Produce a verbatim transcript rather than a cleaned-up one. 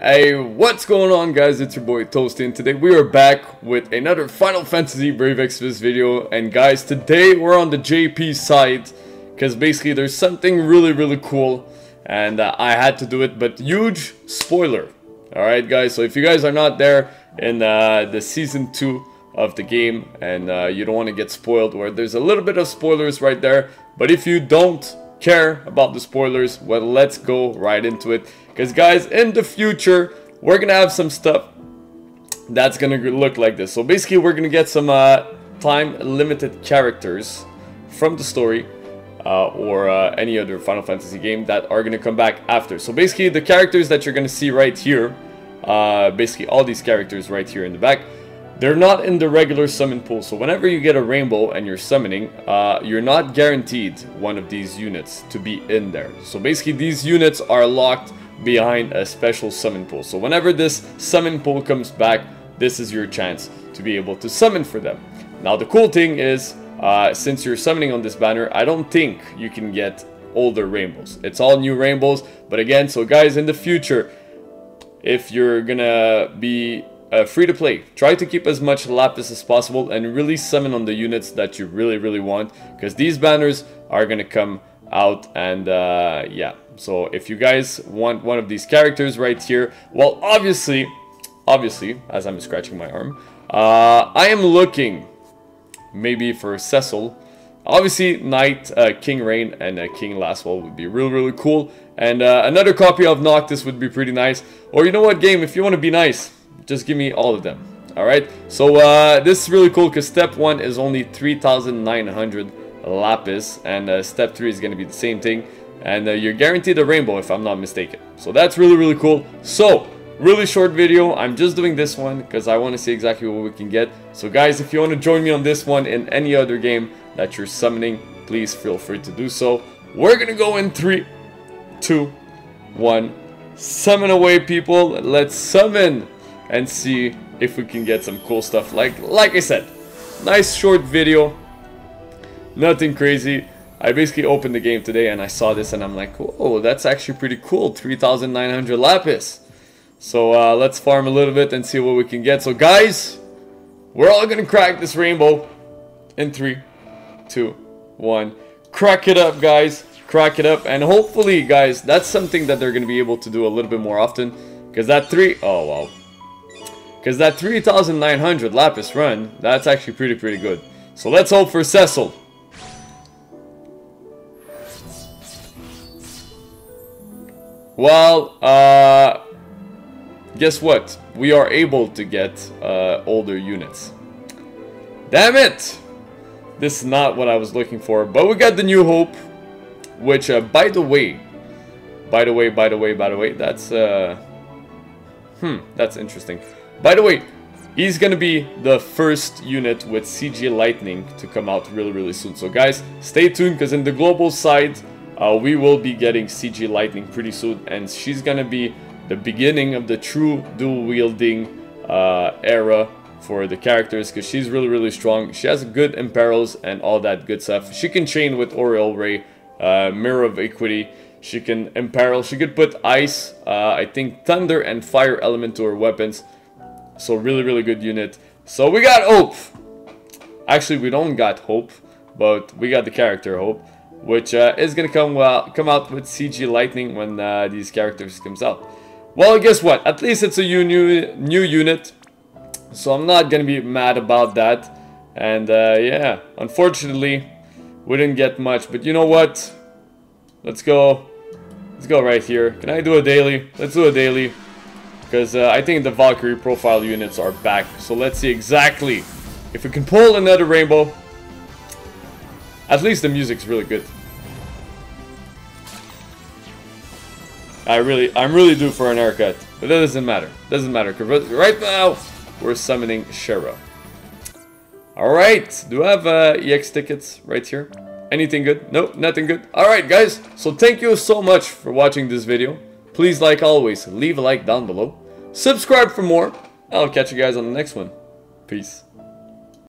Hey, what's going on, guys? It's your boy Toasty, and today we are back with another Final Fantasy Brave Exvius video. And guys, today we're on the J P side because basically there's something really really cool, and uh, I had to do it, but huge spoiler. Alright guys, so if you guys are not there in uh, the season two of the game and uh, you don't want to get spoiled, where there's a little bit of spoilers right there, but if you don't care about the spoilers, well, let's go right into it. Because guys, in the future we're gonna have some stuff that's gonna look like this. So basically we're gonna get some uh, time limited characters from the story uh, or uh, any other Final Fantasy game that are gonna come back after. So basically the characters that you're gonna see right here, uh, basically all these characters right here in the back, they're not in the regular summon pool. So whenever you get a rainbow and you're summoning, uh, you're not guaranteed one of these units to be in there. So basically these units are locked behind a special summon pool. So whenever this summon pool comes back, this is your chance to be able to summon for them. Now the cool thing is, uh, since you're summoning on this banner, I don't think you can get older rainbows. It's all new rainbows. But again, so guys, in the future, if you're gonna be Uh, free to play, try to keep as much lapis as possible and really summon on the units that you really really want, because these banners are gonna come out. And uh, yeah, so if you guys want one of these characters right here, well, obviously obviously as I'm scratching my arm, uh, I am looking maybe for Cecil. Obviously Knight, uh, King Rain and uh, King Laswell would be really really cool, and uh, another copy of Noctis would be pretty nice. Or you know what, game, if you want to be nice, just give me all of them. Alright, so uh, this is really cool because step one is only three thousand nine hundred lapis, and uh, step three is going to be the same thing, and uh, you're guaranteed a rainbow if I'm not mistaken. So that's really really cool. So really short video, I'm just doing this one because I want to see exactly what we can get. So guys, if you want to join me on this one in any other game that you're summoning, please feel free to do so. We're going to go in three, two, one, summon away people. Let's summon and see if we can get some cool stuff. Like like I said, nice short video, nothing crazy. I basically opened the game today and I saw this and I'm like, oh, that's actually pretty cool, three thousand nine hundred lapis. So uh, let's farm a little bit and see what we can get. So guys, we're all gonna crack this rainbow in three, two, one. Crack it up, guys, crack it up. And hopefully guys, that's something that they're gonna be able to do a little bit more often, because that three, oh wow, because that three thousand nine hundred lapis run, that's actually pretty pretty good. So let's hope for Cecil. Well, uh, guess what? We are able to get uh, older units. Damn it! This is not what I was looking for, but we got the new Hope, which, uh, by the way, by the way, by the way, by the way, that's uh, hmm, that's interesting. By the way, he's gonna be the first unit with C G Lightning to come out really really soon. So guys, stay tuned, because in the global side, uh, we will be getting C G Lightning pretty soon, and she's gonna be the beginning of the true dual wielding uh, era for the characters, because she's really really strong. She has good imperils and all that good stuff. She can chain with Aureole Ray, uh, Mirror of Equity. She can imperil, she could put ice, uh, I think thunder and fire element to her weapons. So really really good unit. So we got Hope. Actually, we don't got Hope, but we got the character Hope, which uh, is gonna come well come out with C G Lightning when uh, these characters comes out. Well, guess what? At least it's a new new unit, so I'm not gonna be mad about that. And uh, yeah, unfortunately, we didn't get much. But you know what? Let's go. Let's go right here. Can I do a daily? Let's do a daily. Because uh, I think the Valkyrie Profile units are back. So let's see exactly if we can pull another rainbow. At least the music's really good. I really, I'm really due for an haircut. But that doesn't matter. Doesn't matter. Because right now, we're summoning Shara. Alright. Do I have uh, E X tickets right here? Anything good? Nope, nothing good. Alright guys. So thank you so much for watching this video. Please, like always, leave a like down below. Subscribe for more. I'll catch you guys on the next one. Peace.